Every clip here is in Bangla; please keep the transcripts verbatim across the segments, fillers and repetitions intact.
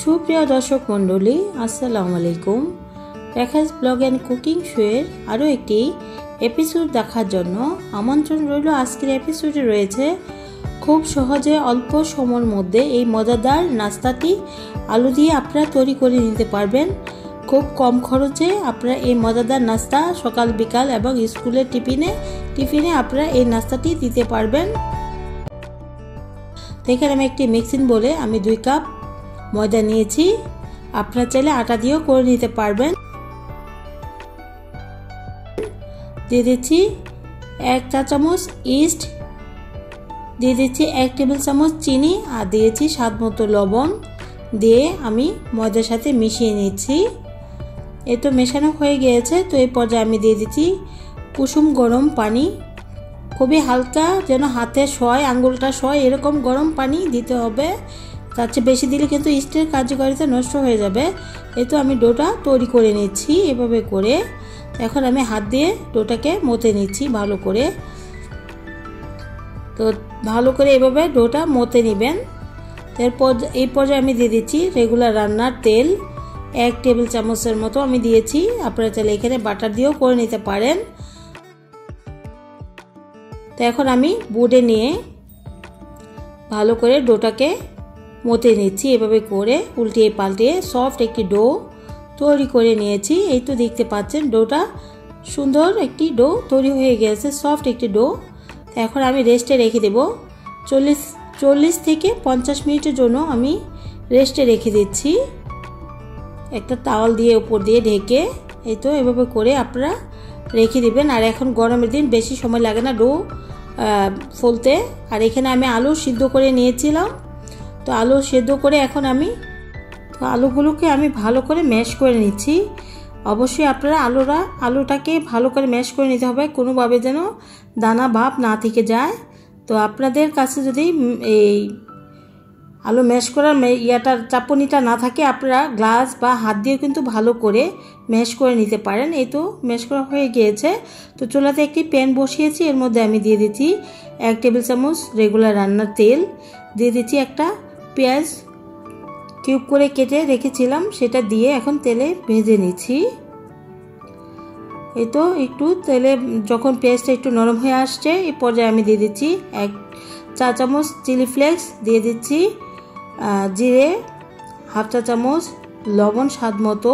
সুপ্রিয় দর্শক মণ্ডলী, আসসালামু আলাইকুম। রেখাস ব্লগ অ্যান্ড কুকিং শোয়ের আরও একটি এপিসোড দেখার জন্য আমন্ত্রণ রইল। আজকের এপিসোডে রয়েছে খুব সহজে অল্প সময়ের মধ্যে এই মজাদার নাস্তাটি আলু দিয়ে আপনারা তৈরি করে নিতে পারবেন। খুব কম খরচে আপনারা এই মজাদার নাস্তা সকাল, বিকাল এবং স্কুলের টিফিনে টিফিনে আপনারা এই নাস্তাটি দিতে পারবেন। এখানে আমি একটি মিক্সিং বলে আমি দুই কাপ ময়দা নিয়েছি। আপনারা চাইলে আটা দিয়েও করে নিতে পারবেন। দিয়ে দিচ্ছি এক চা চামচ ইস্ট, দিয়ে দিচ্ছি এক টেবিল চামচ চিনি আর দিয়েছি স্বাদ মতো লবণ, দিয়ে আমি ময়দার সাথে মিশিয়ে নিচ্ছি। এ তো মেশানো হয়ে গিয়েছে। তো এই পর্যায়ে আমি দিয়ে দিচ্ছি কুসুম গরম পানি, খুবই হালকা, যেন হাতে সয়, আঙুলটা সয় এরকম গরম পানি দিতে হবে। তার চেয়ে বেশি দিলে কিন্তু ইস্টের কার্যকারিতা নষ্ট হয়ে যাবে। এ তো আমি ডোটা তৈরি করে নিচ্ছি এভাবে করে। এখন আমি হাত দিয়ে ডোটাকে মথে নিচ্ছি ভালো করে। তো ভালো করে এভাবে ডোটা মথে নেবেন। এরপর এই পর্যায়ে আমি দিয়ে দিচ্ছি রেগুলার রান্নার তেল এক টেবিল চামচের মতো আমি দিয়েছি। আপনারা চাইলে এখানে বাটার দিয়েও করে নিতে পারেন। তো এখন আমি বোর্ডে নিয়ে ভালো করে ডোটাকে মথে নিচ্ছি এভাবে করে, উল্টিয়ে পাল্টিয়ে সফট একটি ডো তৈরি করে নিয়েছি। এই তো দেখতে পাচ্ছেন ডোটা সুন্দর একটি ডো তৈরি হয়ে গেছে, সফট একটি ডো। এখন আমি রেস্টে রেখে দেব চল্লিশ চল্লিশ থেকে পঞ্চাশ মিনিটের জন্য আমি রেস্টে রেখে দিচ্ছি একটা তাওয়াল দিয়ে উপর দিয়ে ঢেকে। এই তো এভাবে করে আপনারা রেখে দেবেন। আর এখন গরমের দিন বেশি সময় লাগে না ডো ফলতে। আর এখানে আমি আলু সিদ্ধ করে নিয়েছিলাম, তো আলু সেদ্ধ করে এখন আমি তো আলুগুলোকে আমি ভালো করে ম্যাশ করে নিচ্ছি। অবশ্যই আপনারা আলুরা আলুটাকে ভালো করে ম্যাশ করে নিতে হবে, কোনোভাবে যেন দানা ভাব না থেকে যায়। তো আপনাদের কাছে যদি এই আলু ম্যাশ করার ইয়াটার চাপনিটা না থাকে, আপনারা গ্লাস বা হাত দিয়ে কিন্তু ভালো করে ম্যাশ করে নিতে পারেন। এই তো ম্যাশ করা হয়ে গিয়েছে। তো চুলাতে একটি প্যান বসিয়েছি, এর মধ্যে আমি দিয়ে দিচ্ছি এক টেবিল চামচ রেগুলার রান্নার তেল, দিয়ে দিচ্ছি একটা পেঁয়াজ কিউব করে কেটে রেখেছিলাম সেটা দিয়ে এখন তেলে ভেজে নিচ্ছি। এই তো একটু তেলে যখন পেঁয়াজটা একটু নরম হয়ে আসছে, এই পর্যায়ে আমি দিয়ে দিচ্ছি এক চা চামচ চিলি ফ্লেক্স, দিয়ে দিচ্ছি জিরে, হাফ চা চামচ লবণ স্বাদ মতো,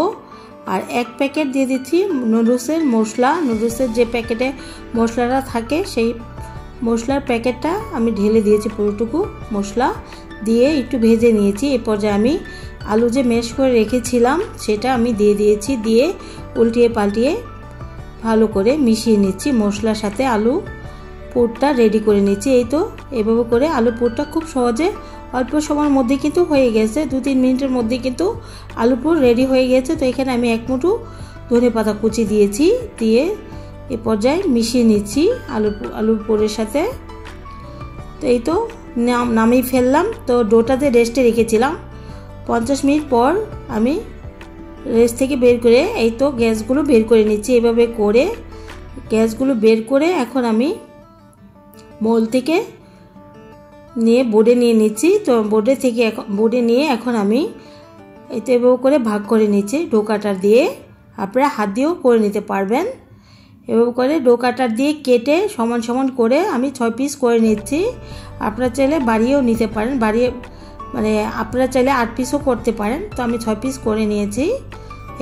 আর এক প্যাকেট দিয়ে দিচ্ছি নুডলসের মশলা। নুডলসের যে প্যাকেটে মশলাটা থাকে সেই মশলার প্যাকেটটা আমি ঢেলে দিয়েছি পুরোটুকু মশলা দিয়ে একটু ভেজে নিয়েছি। এ পর্যায়ে আমি আলু যে ম্যাশ করে রেখেছিলাম সেটা আমি দিয়ে দিয়েছি, দিয়ে উল্টিয়ে পাল্টিয়ে ভালো করে মিশিয়ে নিচ্ছি মশলার সাথে। আলু পুরটা রেডি করে নিচ্ছি। এই তো এভাবে করে আলু পুরটা খুব সহজে অল্প সময়ের মধ্যে কিন্তু হয়ে গেছে। দু তিন মিনিটের মধ্যে কিন্তু আলু পুর রেডি হয়ে গেছে। তো এখানে আমি এক মুঠো ধনে পাতা কুচি দিয়েছি, দিয়ে এ পর্যায়ে মিশিয়ে নিচ্ছি আলু আলুর পুরের সাথে। তো এই তো নামিয়ে ফেললাম। তো ডোটাতে রেস্টে রেখেছিলাম, পঞ্চাশ মিনিট পর আমি রেস্ট থেকে বের করে এই তো গ্যাসগুলো বের করে নিচ্ছি এভাবে করে। গ্যাসগুলো বের করে এখন আমি মোল থেকে নিয়ে বোর্ডে নিয়ে নিচ্ছি। তো বোর্ডে থেকে এখন বোর্ডে নিয়ে এখন আমি এই তো এভাবে করে ভাগ করে নিচ্ছি ডো কাটার দিয়ে। আপনারা হাত দিয়েও করে নিতে পারবেন। এভাবে করে ডো কাটার দিয়ে কেটে সমান সমান করে আমি ছয় পিস করে নিচ্ছি। আপনারা চাইলে বাড়িয়েও নিতে পারেন, বাড়িয়ে মানে আপনারা চাইলে আট পিসও করতে পারেন। তো আমি ছয় পিস করে নিয়েছি।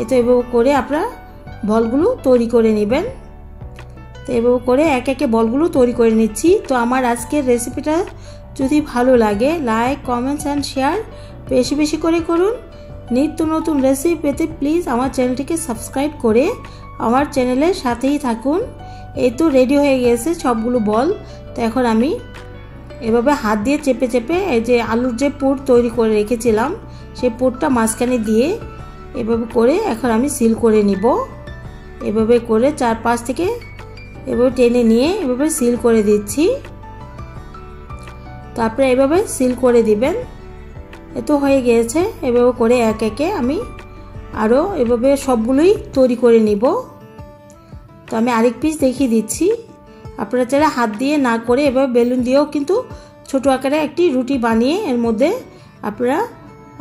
এই তো এভাবে করে আপনারা বলগুলো তৈরি করে নেবেন। তো এভাবে করে এক একে বলগুলো তৈরি করে নিচ্ছি। তো আমার আজকের রেসিপিটা যদি ভালো লাগে লাইক, কমেন্টস অ্যান্ড শেয়ার বেশি বেশি করে করুন। নিত্য নতুন রেসিপি পেতে প্লিজ আমার চ্যানেলটিকে সাবস্ক্রাইব করে আমার চ্যানেলের সাথেই থাকুন। এই তো রেডি হয়ে গেছে সবগুলো বল। তো এখন আমি এভাবে হাত দিয়ে চেপে চেপে এই যে আলুর যে পুর তৈরি করে রেখেছিলাম সেই পুরটা মাঝখানে দিয়ে এভাবে করে এখন আমি সিল করে নিব। এভাবে করে চার পাশ থেকে এভাবে টেনে নিয়ে এভাবে সিল করে দিচ্ছি। তো আপনারা এভাবে সিল করে দিবেন। এ তো হয়ে গিয়েছে। এভাবে করে এক একে আমি আরও এভাবে সবগুলোই তৈরি করে নিব। তো আমি আরেক পিস দেখিয়ে দিচ্ছি। আপনারা চাইলে হাত দিয়ে না করে এভাবে বেলুন দিয়েও কিন্তু ছোট আকারে একটি রুটি বানিয়ে এর মধ্যে আপনারা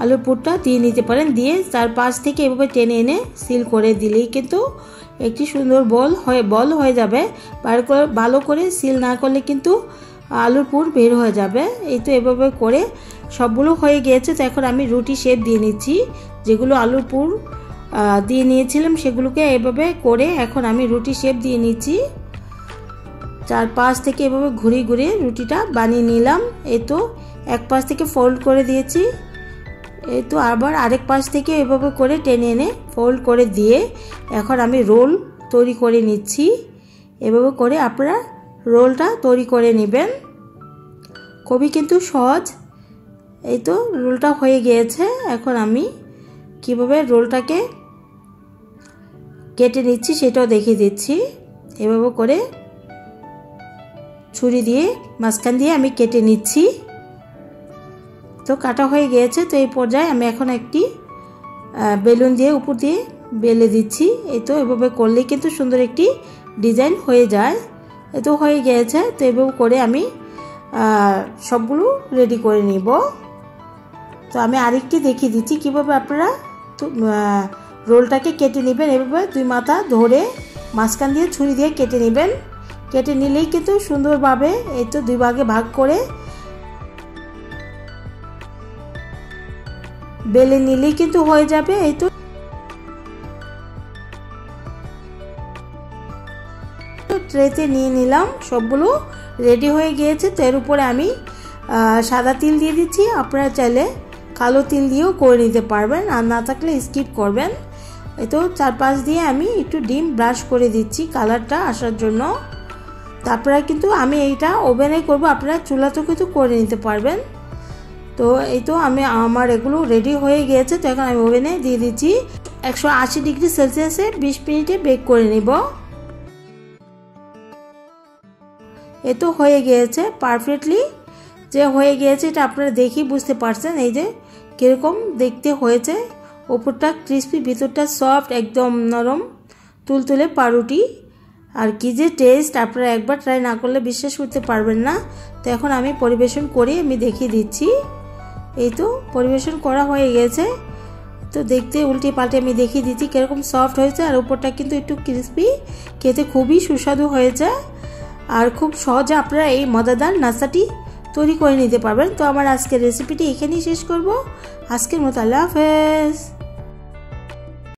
আলুর পুরটা দিয়ে নিতে পারেন। দিয়ে চার পাঁচ থেকে এভাবে টেনে এনে সিল করে দিলেই কিন্তু একটি সুন্দর বল হয়ে বল হয়ে যাবে। বার করে ভালো করে সিল না করলে কিন্তু আলুর পুর বের হয়ে যাবে। এই তো এভাবে করে সবগুলো হয়ে গিয়েছে। তো এখন আমি রুটি শেপ দিয়ে নিচ্ছি। যেগুলো আলুর পুর দিয়ে নিয়েছিলাম সেগুলোকে এভাবে করে এখন আমি রুটি শেপ দিয়ে নিচ্ছি। চার পাশ থেকে এভাবে ঘুরিয়ে ঘুরিয়ে রুটিটা বানিয়ে নিলাম। এই তো এক পাশ থেকে ফোল্ড করে দিয়েছি। এই তো আবার আরেক পাশ থেকে এভাবে করে টেনে এনে ফোল্ড করে দিয়ে এখন আমি রোল তৈরি করে নিচ্ছি। এভাবে করে আপনারা রোলটা তৈরি করে নেবেন, খুবই কিন্তু সহজ। এই তো রোলটা হয়ে গিয়েছে। এখন আমি কিভাবে রোলটাকে কেটে নিচ্ছি সেটাও দেখিয়ে দিচ্ছি। এভাবে করে ছুরি দিয়ে মাঝখান দিয়ে আমি কেটে নিচ্ছি। তো কাটা হয়ে গিয়েছে। তো এই পর্যায়ে আমি এখন একটি বেলুন দিয়ে উপর দিয়ে বেলে দিচ্ছি। এই তো এভাবে করলে কিন্তু সুন্দর একটি ডিজাইন হয়ে যায়। এ তো হয়ে গিয়েছে। তো এভাবে করে আমি সবগুলো রেডি করে নিব। তো আমি আরেকটি দেখিয়ে দিচ্ছি কীভাবে আপনারা তো রোলটাকে কেটে নেবেন। এভাবে দুই মাথা ধরে মাঝখান দিয়ে ছুরি দিয়ে কেটে নেবেন। কেটে নিলেই কিন্তু সুন্দরভাবে এই তো দুই ভাগে ভাগ করে বেলে নিলেই কিন্তু হয়ে যাবে। এই তো ট্রেতে নিয়ে নিলাম, সবগুলো রেডি হয়ে গিয়েছে। তো এর উপরে আমি সাদা তিল দিয়ে দিচ্ছি। আপনারা চাইলে কালো তিল দিয়েও করে নিতে পারবেন, আর না থাকলে স্কিপ করবেন। এই তো চারপাশ দিয়ে আমি একটু ডিম ব্রাশ করে দিচ্ছি কালারটা আসার জন্য। তারপরে কিন্তু আমি এইটা ওভেনে করব, আপনারা চুলাতেও কিন্তু করে নিতে পারবেন। তো এই তো আমি আমার এগুলো রেডি হয়ে গিয়েছে। তো এখন আমি ওভেনে দিয়ে দিচ্ছি একশো আশি ডিগ্রি সেলসিয়াসে বিশ মিনিটে বেক করে নিব। এ তো হয়ে গিয়েছে পারফেক্টলি। যে হয়ে গিয়েছে এটা আপনারা দেখেই বুঝতে পারছেন এই যে কীরকম দেখতে হয়েছে। ওপরটা ক্রিসপি, ভিতরটা সফট, একদম নরম তুলতুলে পাউরুটি। আর কি যে টেস্ট, আপনারা একবার ট্রাই না করলে বিশ্বাস করতে পারবেন না। তো এখন আমি পরিবেশন করে আমি দেখিয়ে দিচ্ছি। এই তো পরিবেশন করা হয়ে গিয়েছে। তো দেখতে উল্টে পাল্টে আমি দেখিয়ে দিচ্ছি কীরকম সফট হয়েছে, আর ওপরটা কিন্তু একটু ক্রিসপি, খেতে খুবই সুস্বাদু হয়েছে। আর খুব সহজে আপনারা এই মজাদার নাস্তাটি তৈরি করে নিতে পারবেন। তো আমার আজকের রেসিপিটি এখানেই শেষ করব। আজকের মতো আল্লাহ হাফেজ।